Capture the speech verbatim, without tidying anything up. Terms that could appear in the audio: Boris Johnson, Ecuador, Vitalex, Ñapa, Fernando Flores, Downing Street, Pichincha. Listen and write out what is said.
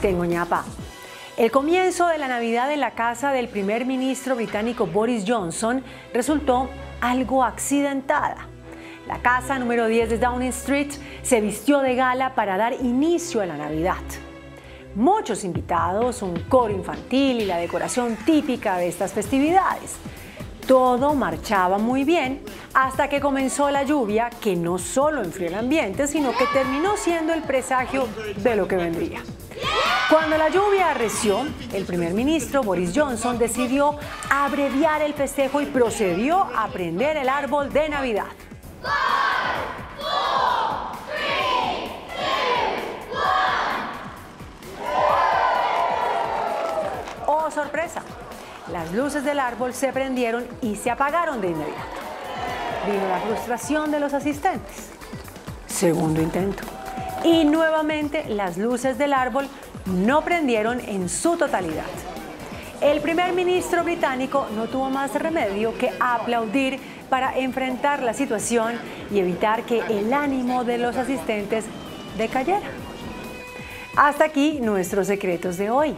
Tengo ñapa. El comienzo de la Navidad en la casa del primer ministro británico Boris Johnson resultó algo accidentada. La casa número diez de Downing Street se vistió de gala para dar inicio a la Navidad. Muchos invitados, un coro infantil y la decoración típica de estas festividades. Todo marchaba muy bien hasta que comenzó la lluvia, que no solo enfrió el ambiente, sino que terminó siendo el presagio de lo que vendría. Cuando la lluvia arreció, el primer ministro Boris Johnson decidió abreviar el festejo y procedió a prender el árbol de Navidad. cinco, cuatro, tres, dos, uno. ¡Oh, sorpresa! Las luces del árbol se prendieron y se apagaron de inmediato. Vino la frustración de los asistentes. Segundo intento. Y nuevamente las luces del árbol no prendieron en su totalidad. El primer ministro británico no tuvo más remedio que aplaudir para enfrentar la situación y evitar que el ánimo de los asistentes decayera. Hasta aquí nuestros secretos de hoy.